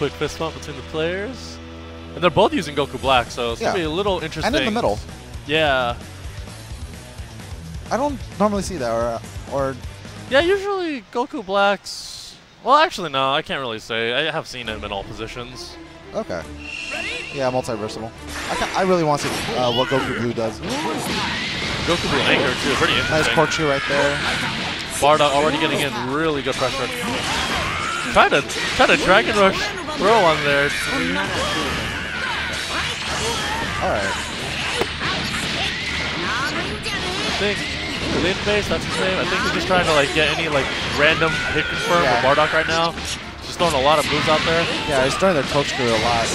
quick fist bump between the players. And they're both using Goku Black, so it's going to be a little interesting. And in the middle. Yeah. I don't normally see that. Or yeah, usually Goku Black's... Well, actually, no, I can't really say. I have seen him in all positions. Okay. Yeah, multi-versatile. I really want to see what Goku Blue does. Goku Blue anchor, too. Pretty interesting. Nice cork shoe right there. Bardock already getting in really good pressure. Try to Dragon Rush throw on there. Alright. I think Linbase, that's his name. I think he's just trying to like get any like random hit confirm with Bardock right now. Just throwing a lot of moves out there. Yeah, he's throwing their coach screw a lot.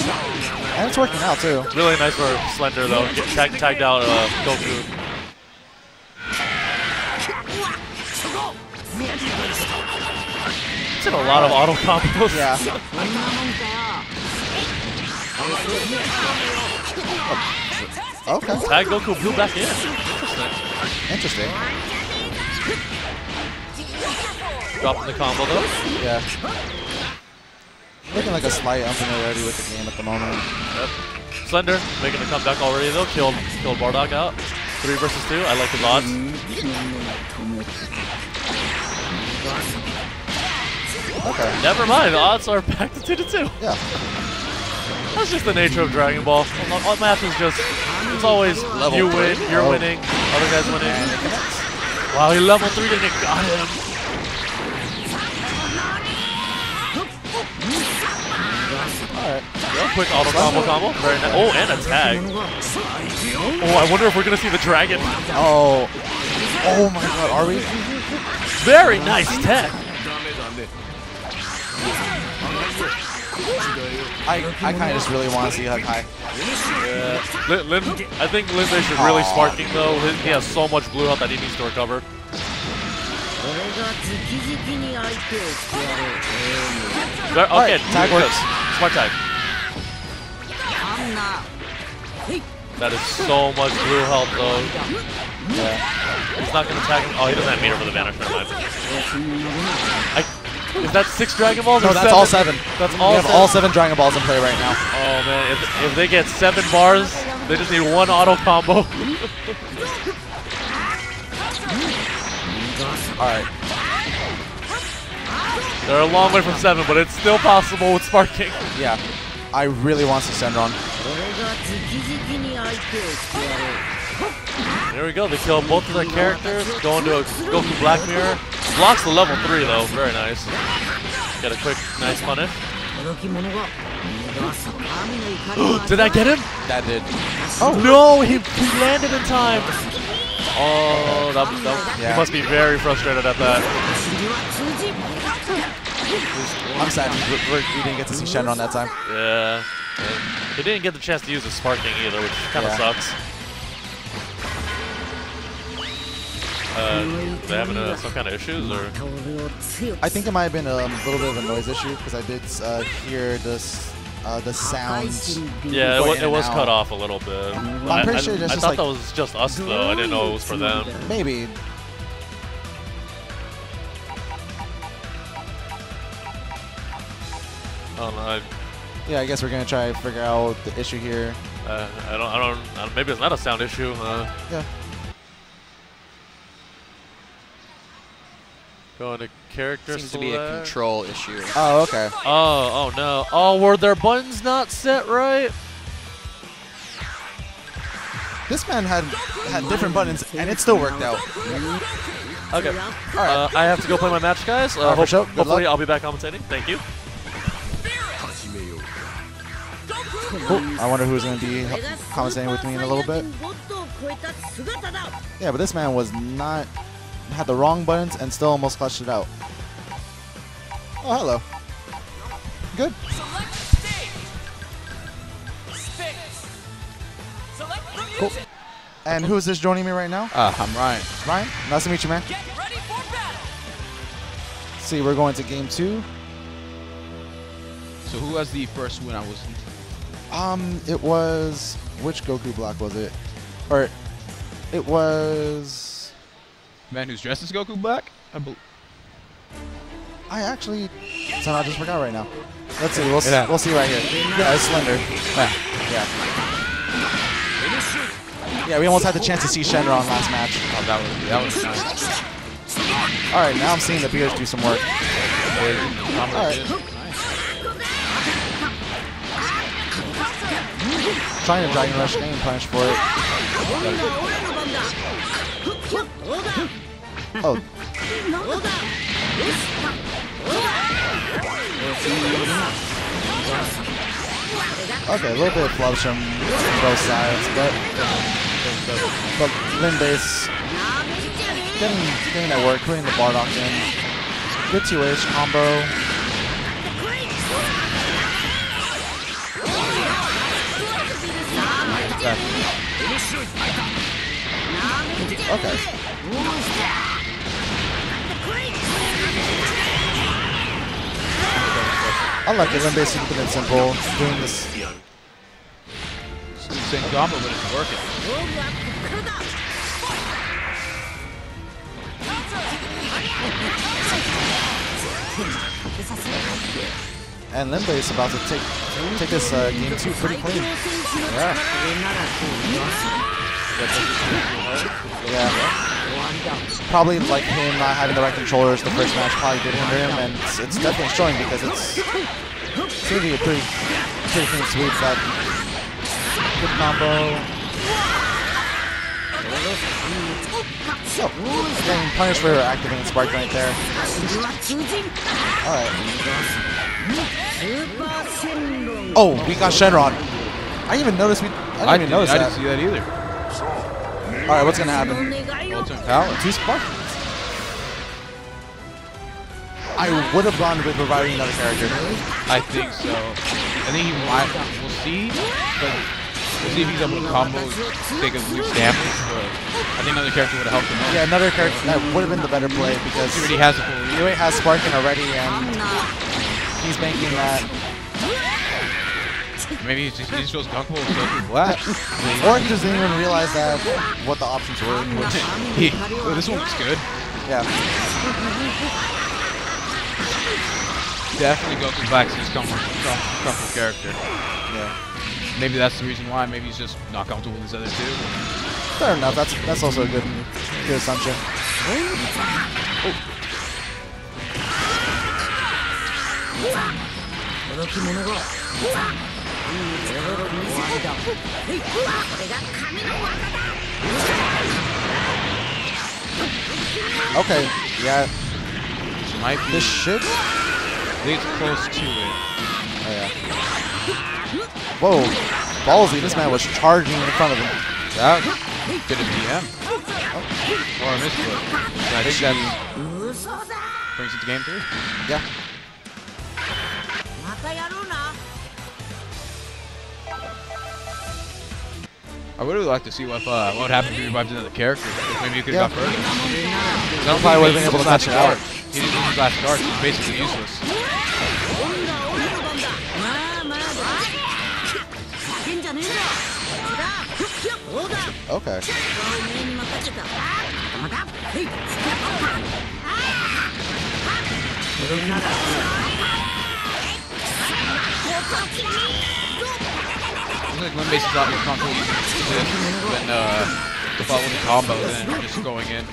And it's working out too. Really nice for Slender though. Get tagged out Goku. He's in a lot of auto combos. Yeah. Oh. Okay. Tag Goku Blue back in. Interesting. Dropping the combo though. Yeah. Looking like a slight unfamiliarity with the game at the moment. Yep. Slender making a comeback already though. Killed Bardock out. 3 versus 2. I like his odds. Okay. Never mind. The odds are back to 2-2. Yeah. That's just the nature of Dragon Ball. All math is just, it's always level you win, you're winning, other guys winning. Wow, he level 3 and it got him. Alright. Real quick auto combo. Very nice. Oh, and a tag. Oh, I wonder if we're going to see the dragon. Oh. Oh my god, are we? Very nice tech. I kind of just really want to see him high. Yeah. I think Linbase is really sparking though. He has so much blue health that he needs to recover. There, okay, tag works. Smart tag. That is so much blue health though. Yeah. He's not going to tag him. Oh, he doesn't have meter for the vanish. Is that 6 Dragon Balls? No, that's 7? All 7. That's all. We have 7? All 7 Dragon Balls in play right now. Oh man, if they get 7 bars, they just need one auto combo. All right. They're a long way from 7, but it's still possible with Sparking. Yeah, I really want to Shenron. There we go. They kill both of their characters. Going to a Goku Black mirror. Blocks the level 3 though, very nice. Got a quick, nice punish. Did that get him? That did. Oh no, he landed in time. Oh, he must be very frustrated at that. I'm sad we didn't get to see Shenron that time. Yeah. He didn't get the chance to use the Sparking either, which kind of sucks. They having some kind of issues, or? I think it might have been a little bit of a noise issue because I did hear this the sound. Yeah, it was cut off a little bit. I'm pretty sure I thought like that was just us though. I didn't know it was for them. Maybe. Oh no. Yeah, I guess we're gonna try to figure out the issue here. I don't. Maybe it's not a sound issue. Yeah. Going to character select. Seems to be a control issue. Oh, okay. Oh, no. Oh, were their buttons not set right? This man had different buttons, and it still worked out. Okay. All right. I have to go play my match, guys. Hopefully I'll be back commentating. Thank you. Cool. I wonder who's going to be commentating with me in a little bit. Yeah, but this man was not... Had the wrong buttons and still almost clutched it out. Oh, hello. Good. Cool. And who is this joining me right now? I'm Ryan. Ryan, nice to meet you, man. Let's see, we're going to game 2. So who was the first win I was in? It was... Which Goku Black was it? Or... It was... Man who's dressed as Goku Black? I actually Somehow I just forgot right now. Let's see. We'll see right here. Yeah, it's Slender. Yeah. Yeah. Yeah, we almost had the chance to see Shenron last match. Oh, that was nice. All right, now I'm seeing the beers do some work. All right. Trying to Dragon Rush name punish for it. Oh. Okay, a little bit of flubs from both sides, but Linbase getting that work, putting the Bardock in. Good 2H combo. Okay. I like it when basically keeping it simple, doing this. Same combo, but it's working. And Linbase is about to take this game 2 pretty clean. Yeah. Probably like him not having the right controllers, the first match probably did hinder him, and it's definitely showing because it's really a pretty clean sweep. That good combo. So, again, punish for activating Sparking right there. Alright. Oh, we got Shenron. I didn't even notice I didn't see that either. Alright, what's gonna happen? Power. 2 Sparking. I would have gone with providing another character. I think so. I think he might. We'll see. But we'll see if he's able to combo, take a loose damage. But I think another character would have helped him out. Yeah, another character that would have been the better play because he already has a full lead. He already has Sparking already, and he's banking that. Maybe he just feels comfortable with Goku Black. Or he just didn't even realize that what the options were. This one looks good. Yeah. Definitely Goku Black's his comfortable character. Yeah. Maybe that's the reason why. Maybe he's just not comfortable with his other two. Fair enough. That's also a good assumption. Oh. Okay, yeah. This shit? I think it's close to it. Oh, yeah. Whoa. Ballsy, this man was charging in front of him. That did a DM. Oh. Or a misplay. So I think that brings it to game 3. Yeah. I would really like to see what would happen if you revived another character. Maybe you could have got further. I probably would have been able to match it out. He didn't use his last start, he's basically useless. Okay. Like Linbase is not comfortable using this, but to follow the combo, then you're just going in.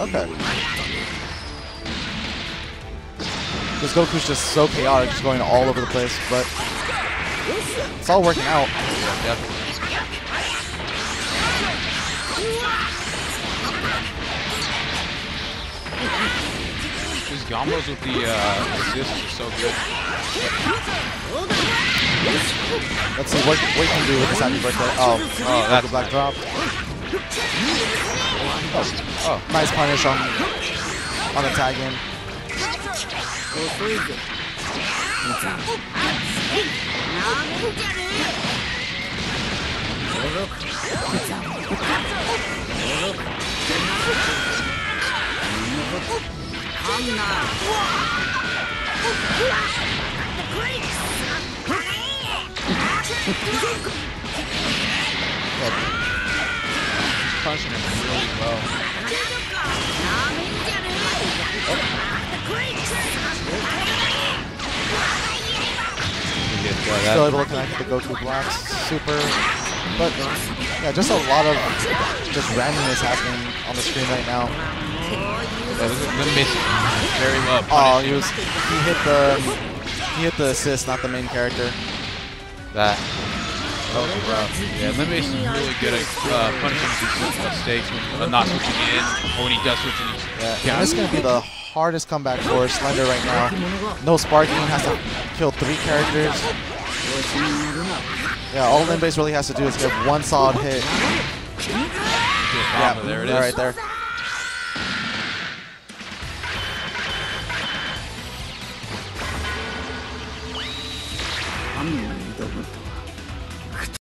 Okay. This Goku's just so chaotic, just going all over the place, but it's all working out. Yep. His combos with the assists are so good. Let's see what he can do with this happy birthday. Oh, that's a black drop. Oh, nice punish on the tag in. Punching him really well. Still able to connect with the Goku Black super, but yeah, just a lot of just randomness happening on the screen right now. That was Linbase very well. Oh, he hit the assist, not the main character. That was rough. Yeah, Linbase is really good at punishing these mistakes, but not switching in, or when he does switch in. Yeah, this is going to be the hardest comeback for Slender right now. No Sparking, has to kill 3 characters. Yeah, all Linbase really has to do is give one solid hit. Yeah, there it is. Right there.